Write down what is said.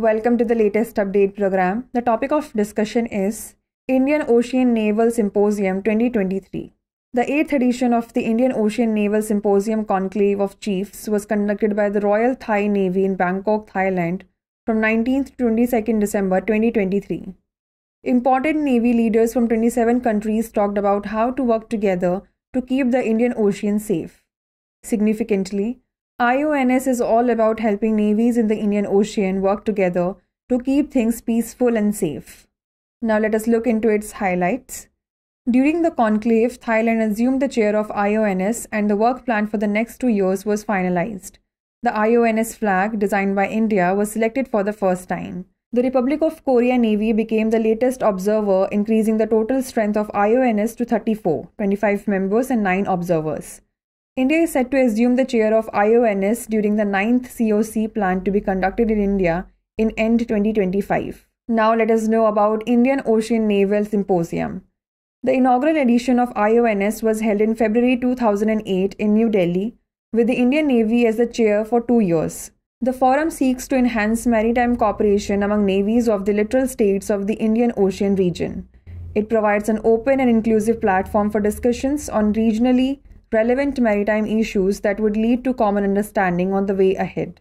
Welcome to the latest update program. The topic of discussion is Indian Ocean Naval Symposium 2023. The 8th edition of the Indian Ocean Naval Symposium Conclave of Chiefs was conducted by the Royal Thai Navy in Bangkok, Thailand from 19th to 22nd December 2023. Important Navy leaders from 27 countries talked about how to work together to keep the Indian Ocean safe. Significantly, IONS is all about helping navies in the Indian Ocean work together to keep things peaceful and safe. Now let us look into its highlights. During the conclave, Thailand assumed the chair of IONS and the work plan for the next 2 years was finalized. The IONS flag, designed by India, was selected for the first time. The Republic of Korea Navy became the latest observer, increasing the total strength of IONS to 34, 25 members and 9 observers. India is set to assume the chair of IONS during the 9th COC planned to be conducted in India in end 2025. Now let us know about Indian Ocean Naval Symposium. The inaugural edition of IONS was held in February 2008 in New Delhi, with the Indian Navy as the chair for 2 years. The forum seeks to enhance maritime cooperation among navies of the littoral states of the Indian Ocean region. It provides an open and inclusive platform for discussions on regionally relevant maritime issues that would lead to common understanding on the way ahead.